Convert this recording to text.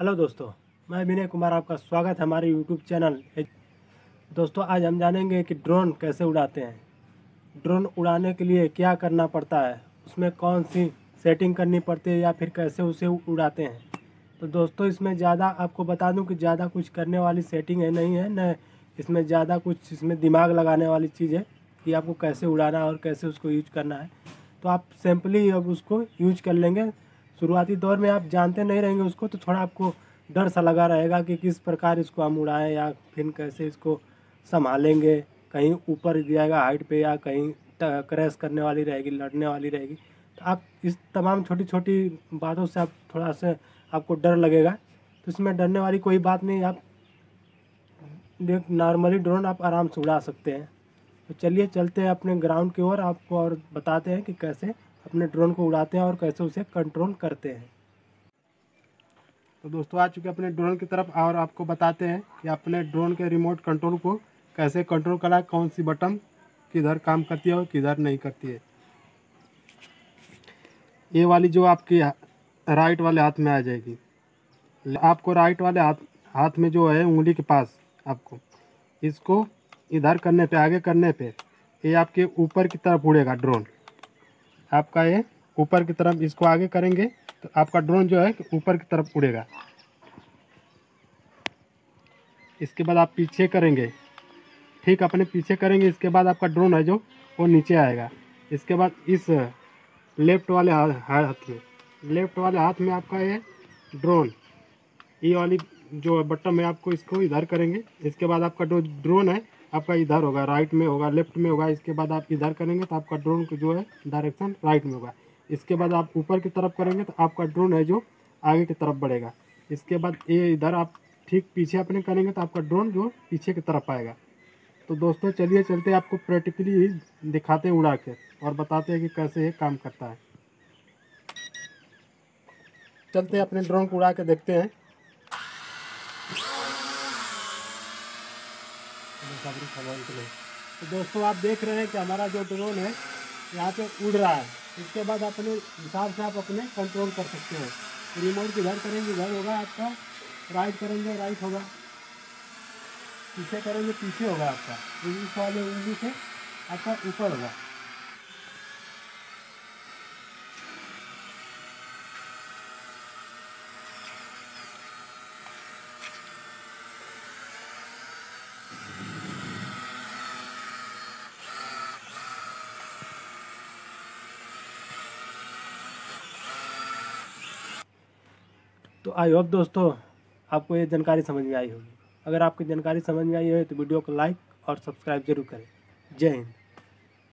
Hello दोस्तों, मैं विनय कुमार, आपका स्वागत है हमारे यूट्यूब चैनल। दोस्तों, आज हम जानेंगे कि ड्रोन कैसे उड़ाते हैं, ड्रोन उड़ाने के लिए क्या करना पड़ता है, उसमें कौन सी सेटिंग करनी पड़ती है या फिर कैसे उसे उड़ाते हैं। तो दोस्तों, इसमें ज़्यादा आपको बता दूं कि ज़्यादा कुछ करने वाली सेटिंग है नहीं है, न इसमें ज़्यादा कुछ इसमें दिमाग लगाने वाली चीज़ है कि आपको कैसे उड़ाना है और कैसे उसको यूज करना है। तो आप सिंपली अब उसको यूज कर लेंगे। शुरुआती दौर में आप जानते नहीं रहेंगे उसको, तो थोड़ा आपको डर सा लगा रहेगा कि किस प्रकार इसको हम उड़ाएं या फिर कैसे इसको संभालेंगे, कहीं ऊपर जाएगा हाइट पे या कहीं क्रैश करने वाली रहेगी, लड़ने वाली रहेगी। तो आप इस तमाम छोटी छोटी बातों से आप थोड़ा सा आपको डर लगेगा। तो इसमें डरने वाली कोई बात नहीं, आप नॉर्मली ड्रोन आप आराम से उड़ा सकते हैं। तो चलिए चलते हैं अपने ग्राउंड की ओर, आपको और बताते हैं कि कैसे अपने ड्रोन को उड़ाते हैं और कैसे उसे कंट्रोल करते हैं। तो दोस्तों, आ चुके अपने ड्रोन की तरफ और आपको बताते हैं कि अपने ड्रोन के रिमोट कंट्रोल को कैसे कंट्रोल करा, कौन सी बटन किधर काम करती है और किधर नहीं करती है। ये वाली जो आपकी राइट वाले हाथ में आ जाएगी, आपको राइट वाले हाथ में जो है उंगली के पास आपको इसको इधर करने पे, आगे करने पे ये आपके ऊपर की तरफ उड़ेगा ड्रोन आपका। ये ऊपर की तरफ इसको आगे करेंगे तो आपका ड्रोन जो है ऊपर की तरफ उड़ेगा। इसके बाद आप पीछे करेंगे, ठीक अपने पीछे करेंगे, इसके बाद आपका ड्रोन है जो वो नीचे आएगा। इसके बाद इस लेफ्ट वाले हाथ में, लेफ्ट वाले हाथ में आपका ये ड्रोन ये वाली जो बटन है आपको इसको इधर करेंगे। इसके बाद आपका जो ड्रोन है आपका इधर होगा, राइट में होगा, लेफ्ट में होगा। इसके बाद आप इधर करेंगे तो आपका ड्रोन जो है डायरेक्शन राइट में होगा। इसके बाद आप ऊपर की तरफ करेंगे तो आपका ड्रोन है जो आगे की तरफ बढ़ेगा। इसके बाद ये इधर आप ठीक पीछे अपने करेंगे तो आपका ड्रोन जो पीछे की तरफ आएगा। तो दोस्तों, चलिए चलते आपको प्रैक्टिकली दिखाते हैं उड़ा के और बताते हैं कि कैसे ये काम करता है। चलते अपने ड्रोन को उड़ा के देखते हैं। तो दोस्तों, आप देख रहे हैं कि हमारा जो ड्रोन है यहाँ पे उड़ रहा है। इसके बाद अपने हिसाब से आप अपने कंट्रोल कर सकते हैं। रिमोट इधर करेंगे इधर होगा आपका, राइट करेंगे राइट होगा, पीछे करेंगे पीछे होगा आपका, इंग्लिश वाले इंग्लिश से आपका ऊपर होगा। तो आई होप दोस्तों आपको ये जानकारी समझ में आई होगी। अगर आपकी जानकारी समझ में आई हो तो वीडियो को लाइक और सब्सक्राइब जरूर करें। जय हिंद।